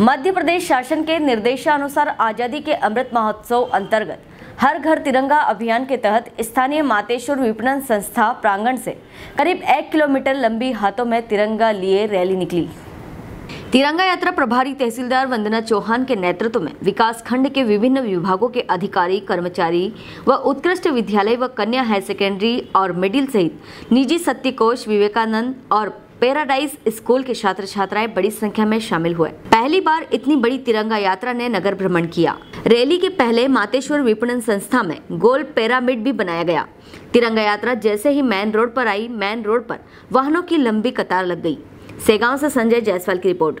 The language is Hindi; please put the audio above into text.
मध्य प्रदेश शासन के निर्देशानुसार आजादी के अमृत महोत्सव अंतर्गत हर घर तिरंगा अभियान के तहत स्थानीय मातेश्वर विपणन संस्था प्रांगण से करीब 1 किलोमीटर लंबी हाथों में तिरंगा लिए रैली निकली। तिरंगा यात्रा प्रभारी तहसीलदार वंदना चौहान के नेतृत्व में विकास खंड के विभिन्न विभागों के अधिकारी, कर्मचारी व उत्कृष्ट विद्यालय व कन्या हायर सेकेंडरी और मिडिल सहित निजी शक्तिकोष, विवेकानंद और पेराडाइज स्कूल के छात्र छात्राएं बड़ी संख्या में शामिल हुए। पहली बार इतनी बड़ी तिरंगा यात्रा ने नगर भ्रमण किया। रैली के पहले मातेश्वर विपणन संस्था में गोल पिरामिड भी बनाया गया। तिरंगा यात्रा जैसे ही मेन रोड पर आई, मेन रोड पर वाहनों की लंबी कतार लग गई। सेगांव से संजय जायसवाल की रिपोर्ट।